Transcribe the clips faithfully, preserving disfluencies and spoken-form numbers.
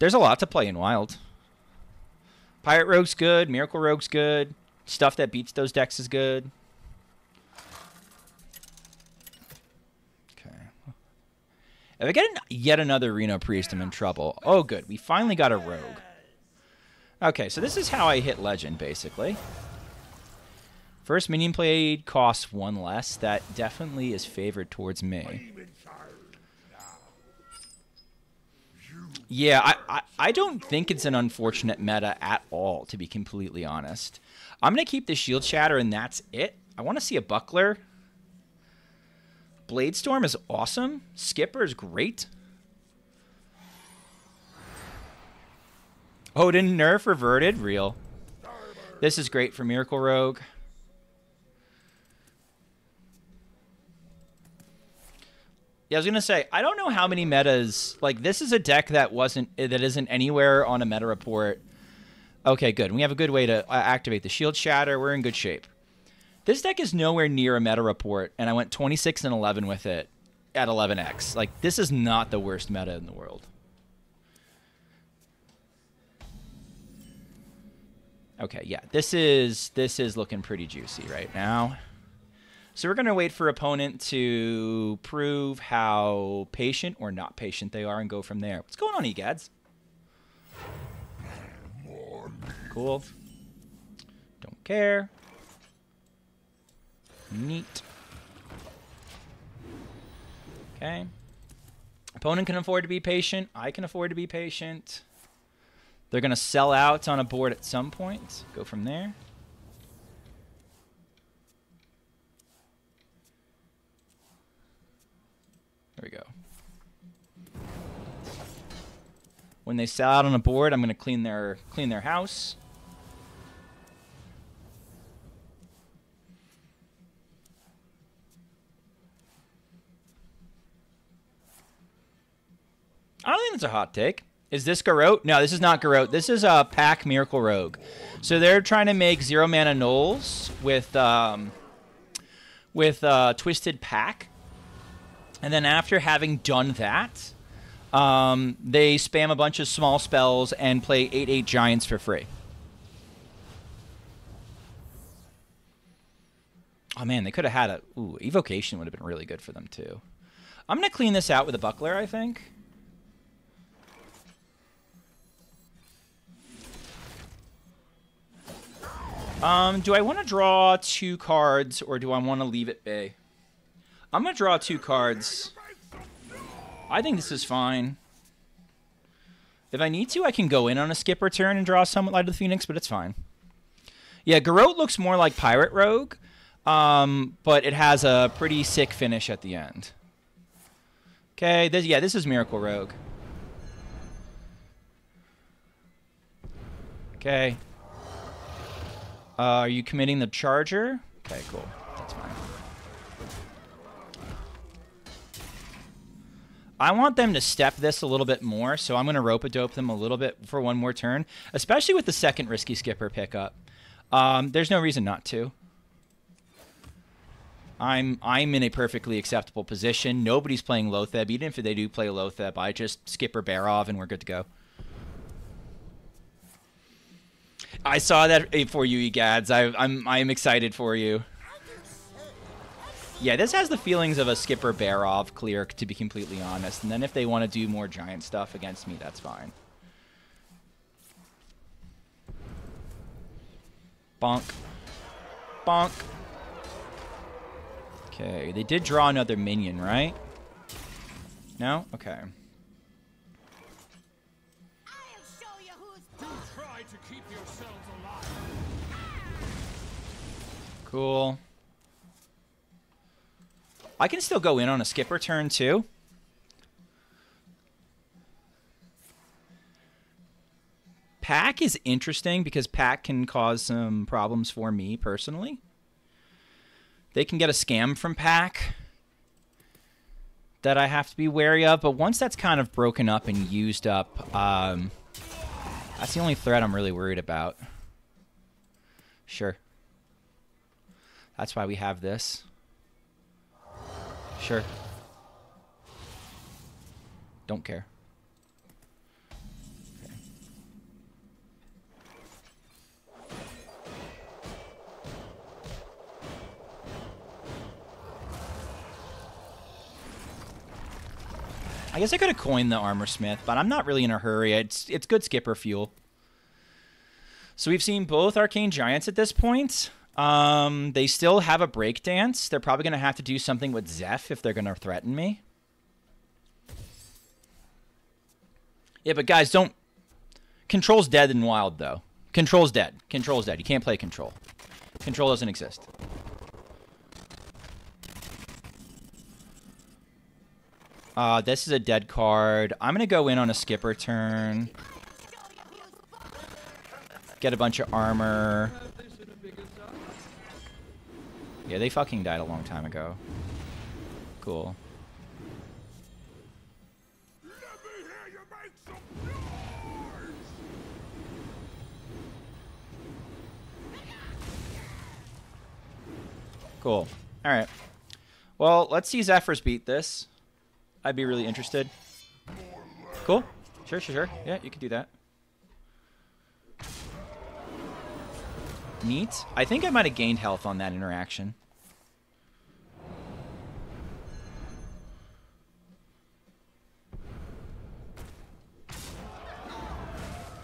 there's a lot to play in Wild. Pirate Rogue's good. Miracle Rogue's good. Stuff that beats those decks is good. Okay. If I get an, yet another Reno Priest, I'm in trouble. Oh, good. We finally got a Rogue. Okay, so this is how I hit Legend, basically. First minion played costs one less. That definitely is favored towards me. Yeah, I, I, I don't think it's an unfortunate meta at all, to be completely honest. I'm going to keep the Shield Shatter, and that's it. I want to see a Buckler. Bladestorm is awesome. Skipper is great. Odin nerf reverted. Real. This is great for Miracle Rogue. Yeah, I was gonna say, I don't know how many metas, like this is a deck that wasn't, that isn't anywhere on a meta report. Okay, good. We have a good way to uh, activate the Shield Shatter. We're in good shape. This deck is nowhere near a meta report, and I went twenty-six and eleven with it at eleven X. Like, this is not the worst meta in the world. Okay, yeah, this is this is looking pretty juicy right now. So we're going to wait for opponent to prove how patient or not patient they are and go from there. What's going on, egads? Cool. Don't care. Neat. Okay. Opponent can afford to be patient. I can afford to be patient. They're going to sell out on a board at some point. Go from there. There we go. When they sell out on a board, I'm going to clean their clean their house. I don't think that's a hot take. Is this Garrote? No, this is not Garrote. This is a Pack Miracle Rogue. So they're trying to make zero mana nulls with um, with uh, twisted pack. And then after having done that, um, they spam a bunch of small spells and play eight eight Giants for free. Oh, man, they could have had a... Ooh, Evocation would have been really good for them, too. I'm going to clean this out with a Buckler, I think. Um, do I want to draw two cards, or do I want to leave it be? I'm going to draw two cards. I think this is fine. If I need to, I can go in on a skipper turn and draw Summit Light of the Phoenix, but it's fine. Yeah, Garrote looks more like Pirate Rogue, um, but it has a pretty sick finish at the end. Okay, this, yeah, this is Miracle Rogue. Okay. Uh, are you committing the Charger? Okay, cool. That's fine. I want them to step this a little bit more, so I'm going to rope-a-dope them a little bit for one more turn, especially with the second risky skipper pickup. Um, there's no reason not to. I'm I'm in a perfectly acceptable position. Nobody's playing Lotheb. Even if they do play Lotheb, I just skipper Barov and we're good to go. I saw that for you, egads. I, I'm I'm excited for you. Yeah, this has the feelings of a Skipper Barov clear, to be completely honest. And then if they want to do more giant stuff against me, that's fine. Bonk. Bonk. Okay, they did draw another minion, right? No? Okay. I'll show you who's to try to keep yourselves alive. Cool. I can still go in on a skipper turn, too. Pack is interesting because Pack can cause some problems for me, personally. They can get a scam from Pack that I have to be wary of, but once that's kind of broken up and used up, um, that's the only threat I'm really worried about. Sure. That's why we have this. Sure. Don't care. I guess I could have coined the Armor Smith, but I'm not really in a hurry. It's, it's good skipper fuel. So we've seen both Arcane Giants at this point. Um, they still have a break dance. They're probably going to have to do something with Zeph if they're going to threaten me. Yeah, but guys, don't... Control's dead in Wild, though. Control's dead. Control's dead. You can't play Control. Control doesn't exist. Uh, this is a dead card. I'm going to go in on a skipper turn. Get a bunch of armor. Yeah, they fucking died a long time ago. Cool. Let me hear you make some noise! Cool. Alright. Well, let's see Zephyr's beat this. I'd be really interested. Cool. Sure, sure, sure. Yeah, you can do that. Neat. I think I might have gained health on that interaction.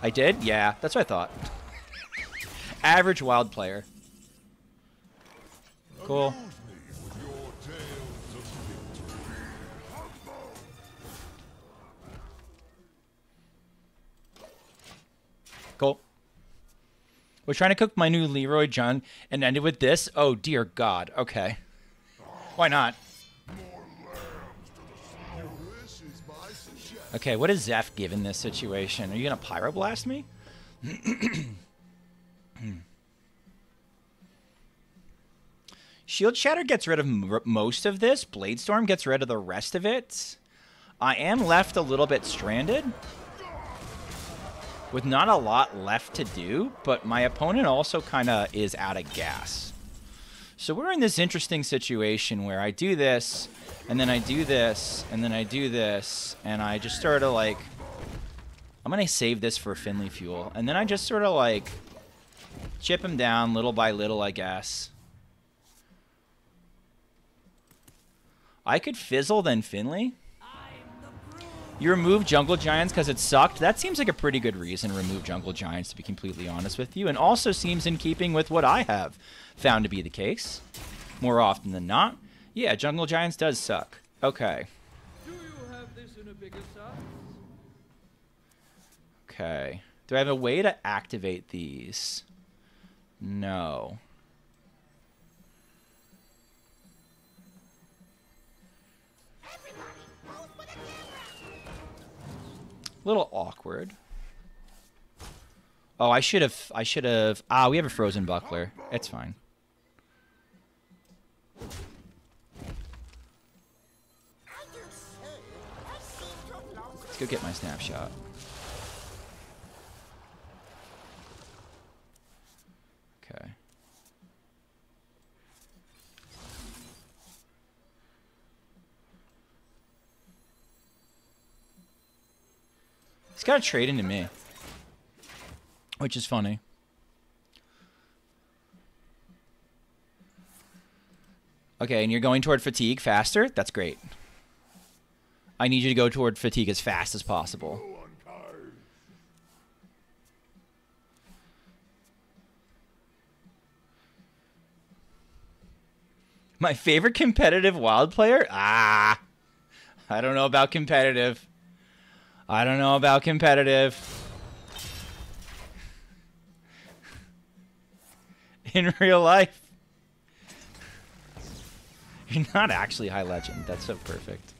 I did? Yeah, that's what I thought. Average Wild player. Cool. Cool. We're trying to cook my new Leroy Jun and end it with this? Oh, dear God. Okay. Why not? Okay, what does Zeph give in this situation? Are you going to Pyroblast me? Shield Shatter gets rid of m most of this. Bladestorm gets rid of the rest of it. I am left a little bit stranded. With not a lot left to do, but my opponent also kind of is out of gas. So we're in this interesting situation where I do this, and then I do this, and then I do this, and I just sort of like... I'm going to save this for Finley fuel. And then I just sort of like chip him down little by little, I guess. I could fizzle then Finley. You remove Jungle Giants because it sucked. That seems like a pretty good reason to remove Jungle Giants, to be completely honest with you, and also seems in keeping with what I have found to be the case more often than not. Yeah, Jungle Giants does suck. Okay. Do you have this in a bigger size? Okay. Do I have a way to activate these? No. A little awkward. Oh, I should have. I should have. Ah, we have a frozen buckler. It's fine. Let's go get my snapshot. Okay. He's got to trade into me, which is funny. Okay, and you're going toward fatigue faster? That's great. I need you to go toward fatigue as fast as possible. My favorite competitive Wild player? Ah, I don't know about competitive. I don't know about competitive. In real life. You're not actually high legend. That's so perfect.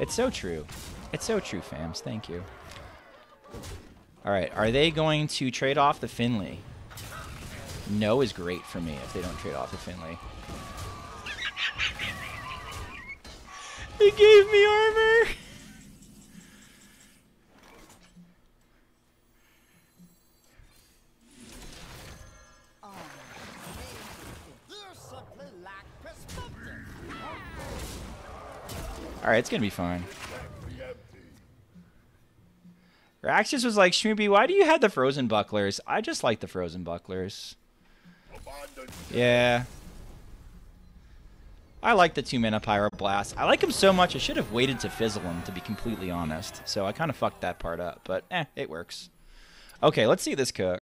It's so true. It's so true, fams. Thank you. Alright, are they going to trade off the Finley? No is great for me if they don't trade off the Finley. They gave me armor! Alright, it's going to be fine. Raxus was like, Shmoopy, why do you have the frozen bucklers? I just like the frozen bucklers. Yeah. I like the two-mana Pyroblast. I like him so much, I should have waited to fizzle him, to be completely honest. So I kind of fucked that part up, but eh, it works. Okay, let's see this cook.